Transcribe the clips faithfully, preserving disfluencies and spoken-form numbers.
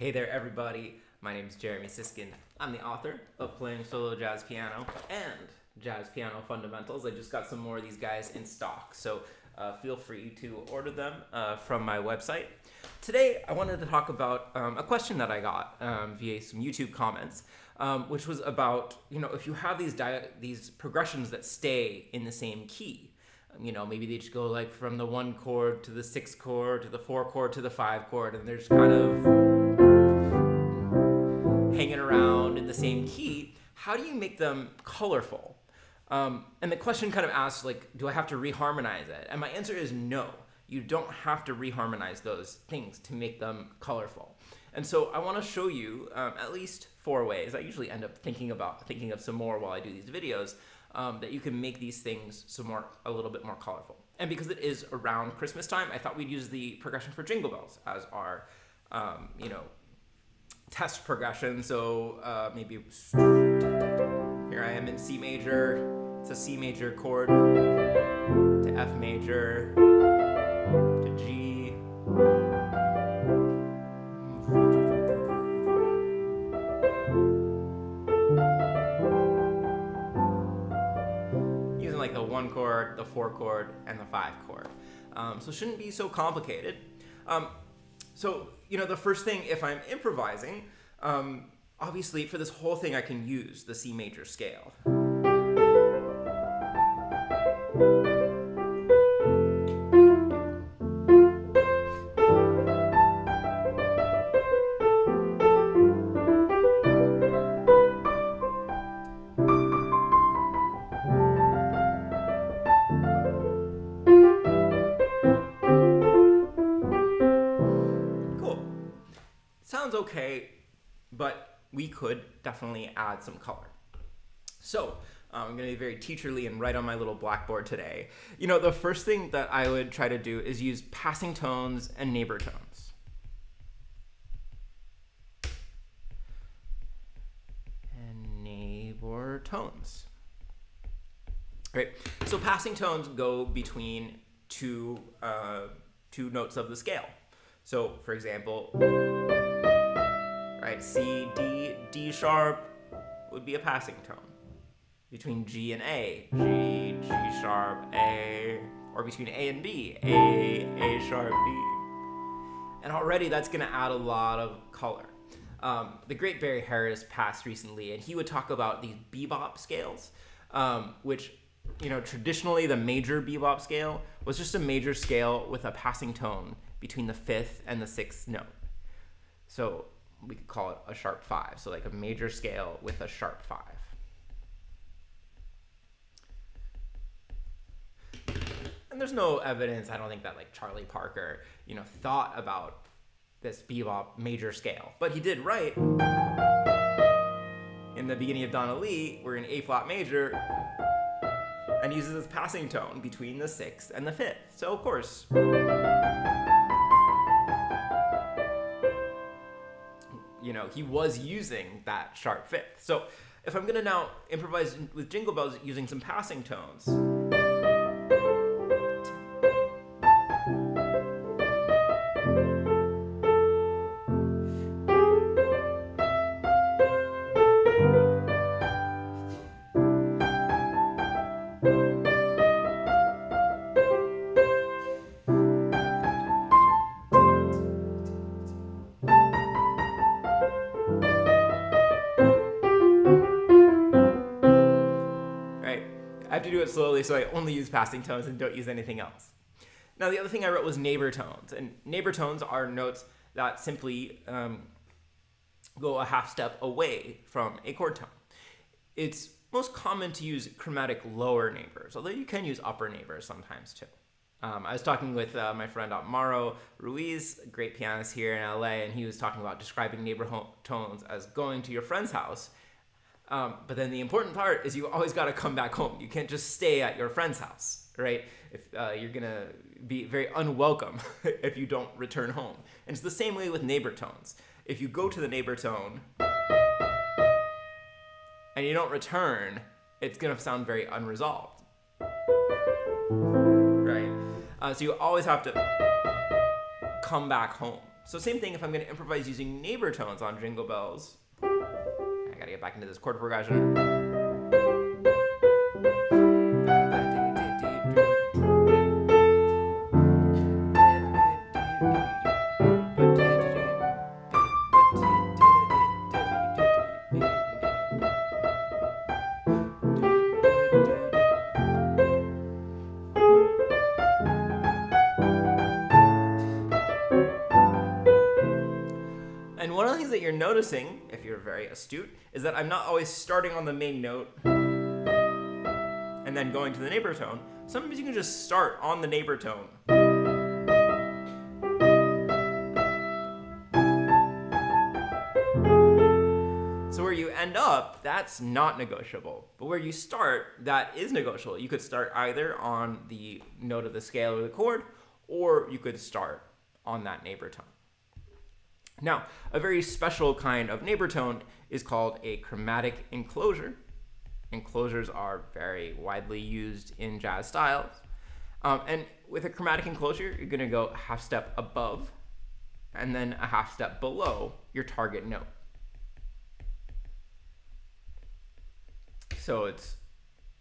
Hey there everybody, my name is Jeremy Siskind. I'm the author of Playing Solo Jazz Piano and Jazz Piano Fundamentals. I just got some more of these guys in stock, so uh, feel free to order them uh, from my website. Today I wanted to talk about um, a question that I got um, via some YouTube comments, um, which was about, you know, if you have these, dia these progressions that stay in the same key. You know, maybe they just go like from the one chord to the six chord to the four chord to the five chord, and they're just kind of hanging around in the same key. How do you make them colorful? Um, and the question kind of asks, like, do I have to reharmonize it? And my answer is no. You don't have to reharmonize those things to make them colorful. And so I want to show you um, at least four ways. I usually end up thinking about thinking of some more while I do these videos um, that you can make these things some more a little bit more colorful. And because it is around Christmas time, I thought we'd use the progression for Jingle Bells as our um, you know, test progression. So uh, maybe here I am in C major. It's a C major chord to F major to G. Using like the one chord, the four chord, and the five chord. Um, so it shouldn't be so complicated. Um, so you know, the first thing, if I'm improvising, um, obviously for this whole thing I can use the C major scale. Okay, but we could definitely add some color. So um, I'm going to be very teacherly and write on my little blackboard today. You know, the first thing that I would try to do is use passing tones and neighbor tones. And neighbor tones. Right. So passing tones go between two, uh, two notes of the scale. So for example, right, C, D, D sharp would be a passing tone. Between G and A, G, G sharp, A, or between A and B, A, A sharp, B. And already that's gonna add a lot of color. Um, the great Barry Harris passed recently, and he would talk about these bebop scales, um, which, you know, traditionally the major bebop scale was just a major scale with a passing tone between the fifth and the sixth note. So we could call it a sharp five. So like a major scale with a sharp five. And there's no evidence, I don't think, that like Charlie Parker, you know, thought about this bebop major scale, but he did write in the beginning of Donna Lee, we're in A flat major and uses this passing tone between the sixth and the fifth. So of course, you know, he was using that sharp fifth. So if I'm gonna now improvise with Jingle Bells using some passing tones, I have to do it slowly, so I only use passing tones and don't use anything else. Now, the other thing I wrote was neighbor tones, and neighbor tones are notes that simply um, go a half step away from a chord tone. It's most common to use chromatic lower neighbors, although you can use upper neighbors sometimes too. Um, I was talking with uh, my friend Amaro Ruiz, a great pianist here in L A, and he was talking about describing neighbor tones as going to your friend's house. Um, but then the important part is you always got to come back home. You can't just stay at your friend's house, right? If uh, you're going to be very unwelcome if you don't return home. And it's the same way with neighbor tones. If you go to the neighbor tone and you don't return, it's going to sound very unresolved, right? Uh, so you always have to come back home. So same thing if I'm going to improvise using neighbor tones on Jingle Bells. I gotta get back into this chord progression. Noticing, if you're very astute, is that I'm not always starting on the main note and then going to the neighbor tone. Sometimes you can just start on the neighbor tone. So where you end up, that's not negotiable. But where you start, that is negotiable. You could start either on the note of the scale or the chord, or you could start on that neighbor tone. Now, a very special kind of neighbor tone is called a chromatic enclosure. Enclosures are very widely used in jazz styles. Um, and with a chromatic enclosure, you're going to go a half step above and then a half step below your target note. So it's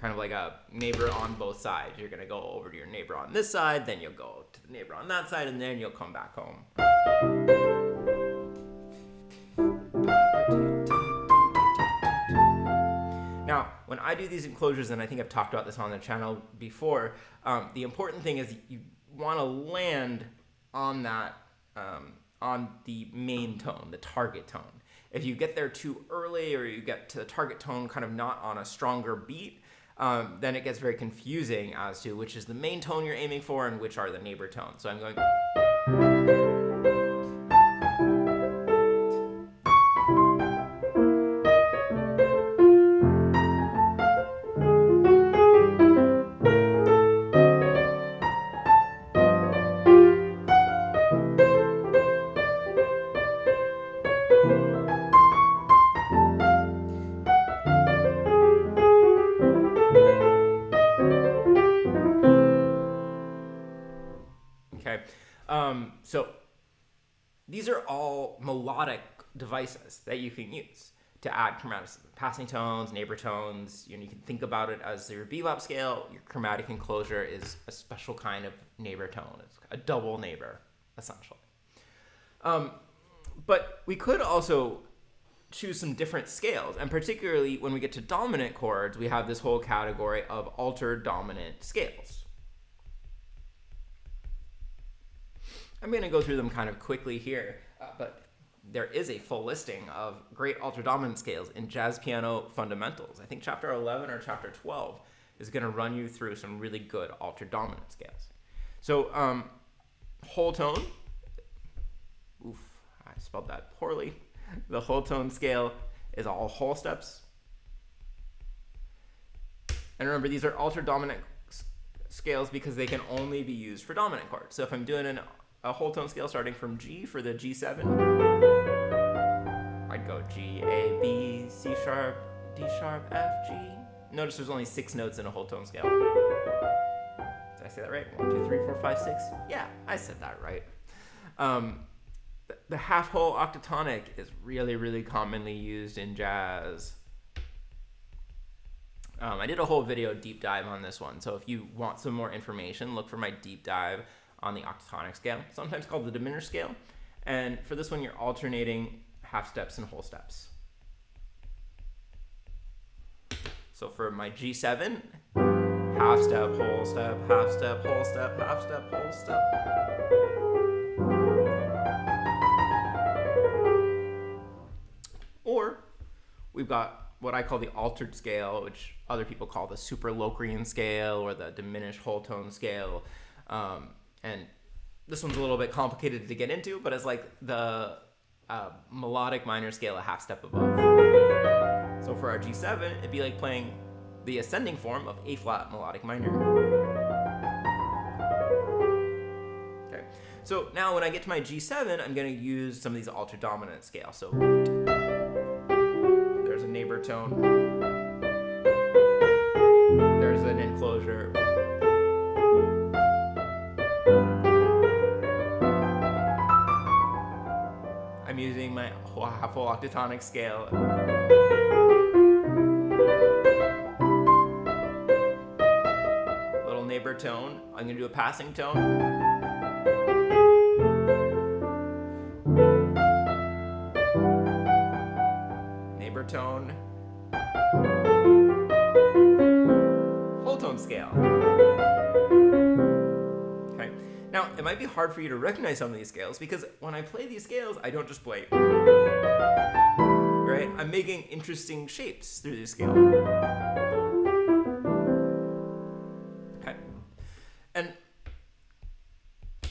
kind of like a neighbor on both sides. You're going to go over to your neighbor on this side, then you'll go to the neighbor on that side, and then you'll come back home. Now, when I do these enclosures, and I think I've talked about this on the channel before, um, the important thing is you want to land on that, um, on the main tone, the target tone. If you get there too early, or you get to the target tone kind of not on a stronger beat, um, then it gets very confusing as to which is the main tone you're aiming for and which are the neighbor tones. So I'm going... Um, so these are all melodic devices that you can use to add chromaticism. Passing tones, neighbor tones, you know, you can think about it as your bebop scale. Your chromatic enclosure is a special kind of neighbor tone. It's a double neighbor, essentially. Um, but we could also choose some different scales, and particularly when we get to dominant chords, we have this whole category of altered dominant scales. I'm going to go through them kind of quickly here, uh, but there is a full listing of great altered dominant scales in Jazz Piano Fundamentals. I think chapter eleven or chapter twelve is going to run you through some really good altered dominant scales. So um, whole tone, oof, I spelled that poorly. The whole tone scale is all whole steps. And remember, these are altered dominant scales because they can only be used for dominant chords. So if I'm doing an a whole tone scale starting from G for the G seven, I'd go G, A, B, C sharp, D sharp, F, G. Notice there's only six notes in a whole tone scale. Did I say that right? One, two, three, four, five, six. Yeah, I said that right. Um, the, the half whole octatonic is really, really commonly used in jazz. Um, I did a whole video deep dive on this one. So if you want some more information, look for my deep dive on the octatonic scale, sometimes called the diminished scale. And for this one, you're alternating half steps and whole steps. So for my G seven, half step, whole step, half step, whole step, half step, whole step. Or we've got what I call the altered scale, which other people call the superlocrian scale or the diminished whole tone scale. Um, And this one's a little bit complicated to get into, but it's like the uh, melodic minor scale a half step above. So for our G seven, it'd be like playing the ascending form of A flat melodic minor. Okay. So now when I get to my G seven, I'm going to use some of these altered dominant scales. So there's a neighbor tone. There's an enclosure. I'm using my full octatonic scale. Little neighbor tone. I'm gonna do a passing tone. Neighbor tone. Whole tone scale. Now, it might be hard for you to recognize some of these scales because when I play these scales, I don't just play, right? I'm making interesting shapes through this scale. Okay. And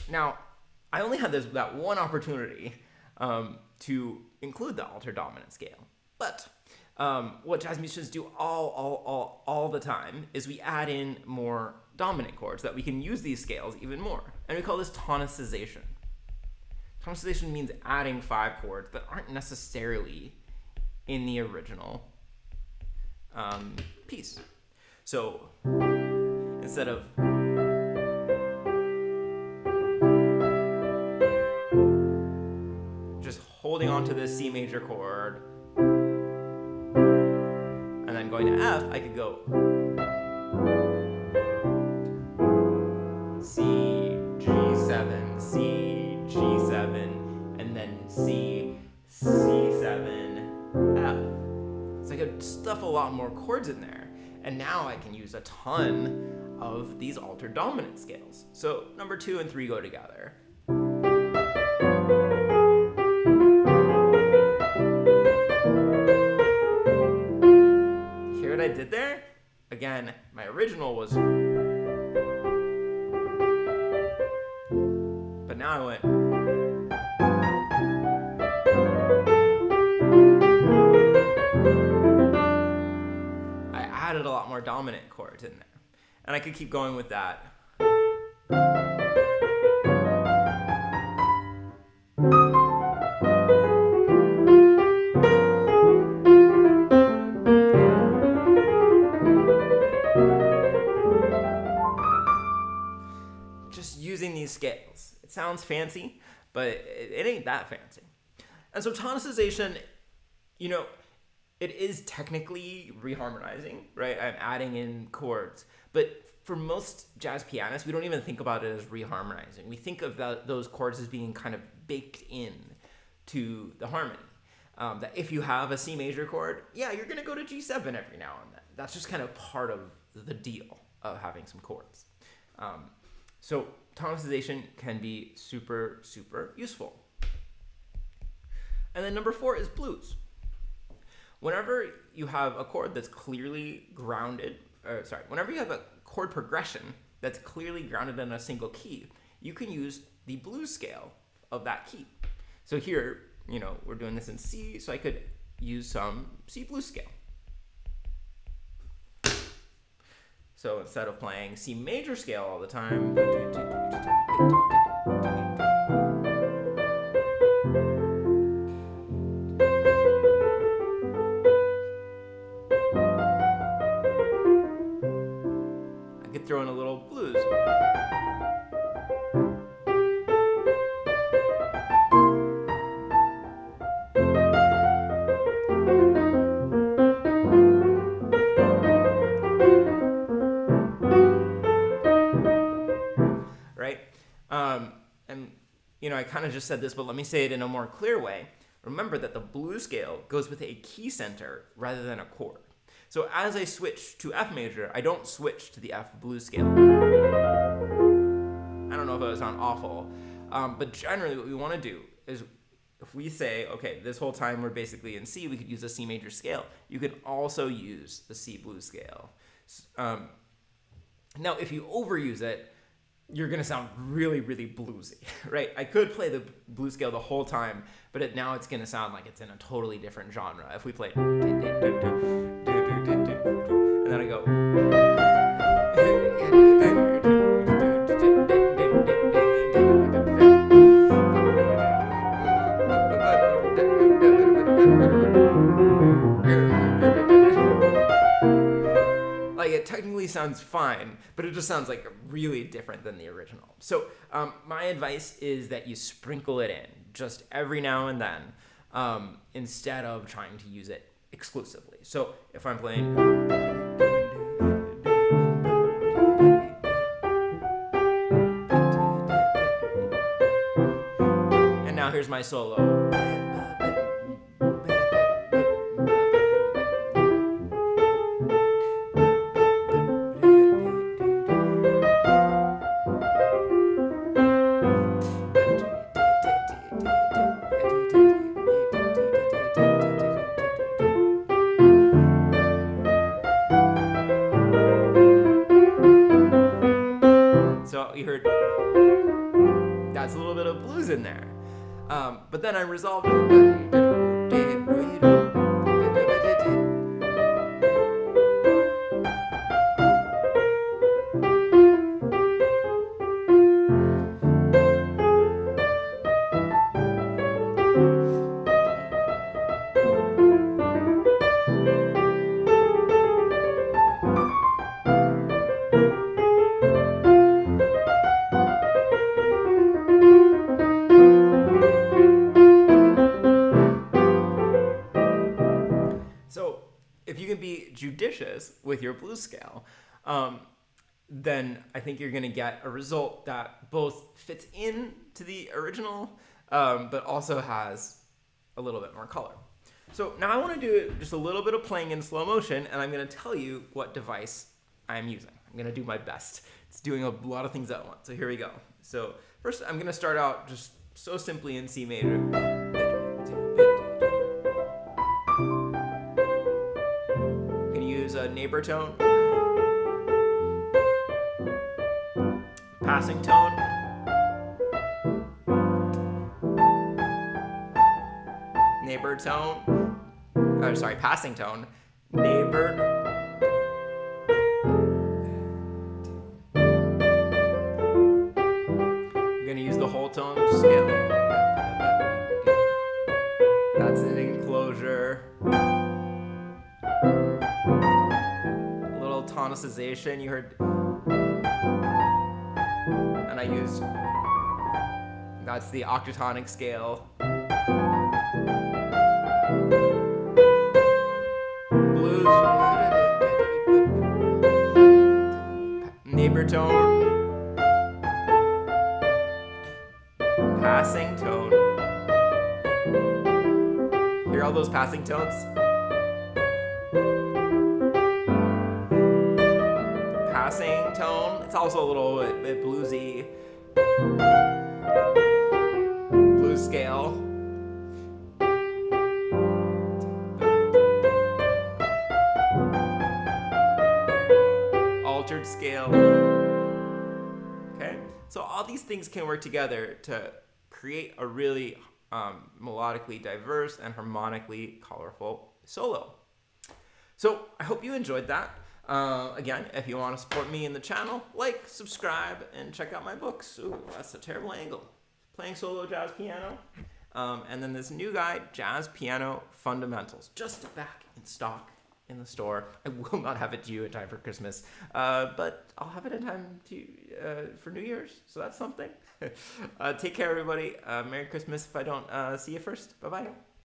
now, I only had this, that one opportunity um, to include the altered dominant scale. But um, what jazz musicians do all, all, all, all the time is we add in more dominant chords, so that we can use these scales even more. And we call this tonicization. Tonicization means adding five chords that aren't necessarily in the original um, piece. So instead of just holding on to this C major chord and then going to F, I could go C G seven, C G seven, and then C, C seven, F. So I could stuff a lot more chords in there, and now I can use a ton of these altered dominant scales. So number two and three go together. Hear what I did there? Again, my original was... But now I went. I added a lot more dominant chords in there. And I could keep going with that. Just using these scales. Sounds fancy, but it ain't that fancy. And so tonicization, you know, it is technically reharmonizing, right? I'm adding in chords, but for most jazz pianists, we don't even think about it as reharmonizing. We think of the, those chords as being kind of baked in to the harmony. Um, that if you have a C major chord, yeah, you're gonna go to G seven every now and then. That's just kind of part of the deal of having some chords. Um, so. Tonicization can be super, super useful. And then number four is blues. Whenever you have a chord that's clearly grounded, or sorry, whenever you have a chord progression that's clearly grounded in a single key, you can use the blues scale of that key. So here, you know, we're doing this in C, so I could use some C blues scale. So instead of playing C major scale all the time, I could throw in a little blues. I kind of just said this, but let me say it in a more clear way. Remember that the blues scale goes with a key center rather than a chord. So as I switch to F major, I don't switch to the F blues scale. I don't know if that was on awful, um, but generally what we want to do is if we say, okay, this whole time we're basically in C, we could use a C major scale. You can also use the C blues scale. Um, now, if you overuse it, you're gonna sound really, really bluesy, right? I could play the blues scale the whole time, but it, now it's gonna sound like it's in a totally different genre. If we play, and then I go, like it technically totally sounds fine, but it just sounds like really different than the original. So um, my advice is that you sprinkle it in just every now and then, um, instead of trying to use it exclusively. So if I'm playing, and now here's my solo. Then I resolve. With your blues scale, um, then I think you're going to get a result that both fits in to the original, um, but also has a little bit more color. So now I want to do just a little bit of playing in slow motion, and I'm going to tell you what device I'm using. I'm going to do my best. It's doing a lot of things at once. So here we go. So first I'm going to start out just so simply in C major. A neighbor tone, passing tone, neighbor tone, oh, sorry, passing tone, neighbor, I'm going to use the whole tone scale, that's an enclosure, tonicization, you heard, and I used, that's the octatonic scale, blues, neighbor tone, passing tone, hear all those passing tones? Passing tone. It's also a little bit, bit bluesy. Blues scale. Altered scale. Okay? So all these things can work together to create a really um, melodically diverse and harmonically colorful solo. So I hope you enjoyed that. Uh, again, if you want to support me in the channel, like, subscribe, and check out my books. Ooh, that's a terrible angle. Playing Solo Jazz Piano. Um, and then this new guide, Jazz Piano Fundamentals, just back in stock in the store. I will not have it to you in time for Christmas, uh, but I'll have it in time to, uh, for New Year's. So that's something. uh, take care, everybody. Uh, Merry Christmas if I don't uh, see you first. Bye-bye.